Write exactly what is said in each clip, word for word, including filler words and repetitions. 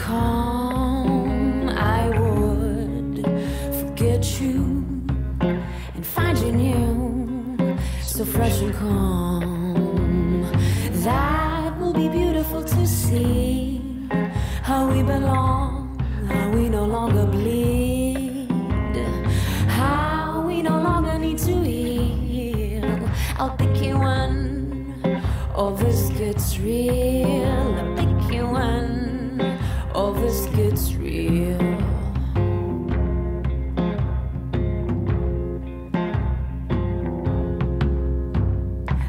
home, I would forget you and find you new, so fresh and calm. That will be beautiful to see, how we belong, how we no longer bleed, how we no longer need to heal. I'll pick you one, all this gets real. I'll pick you one, all this gets real.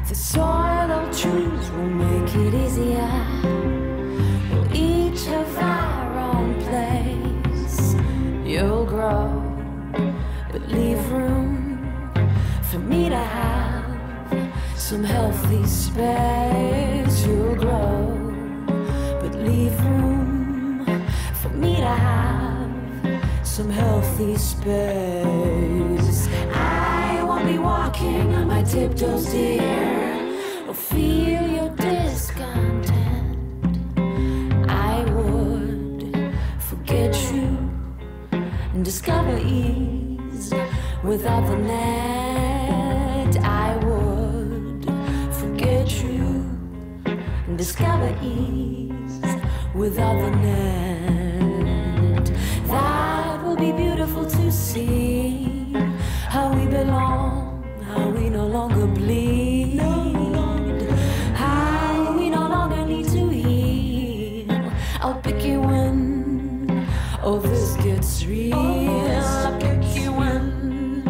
The soil I'll choose will make it easier. We'll each have our own place. You'll grow, but leave room for me to have some healthy space. You'll grow, but leave room for me to have some healthy space. I won't be walking on my tiptoes, dear, or feel your discontent. I would forget you and discover ease without the net. I would forget you and discover ease without the net. Beautiful to see how we belong, how we no longer bleed, how we no longer need to heal. I'll pick you when all this gets real. I'll pick you when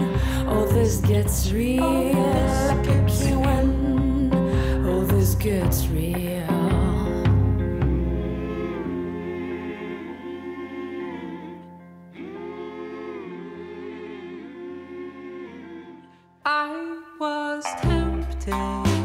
all this gets real. I'll pick you when all this gets real. I was tempted.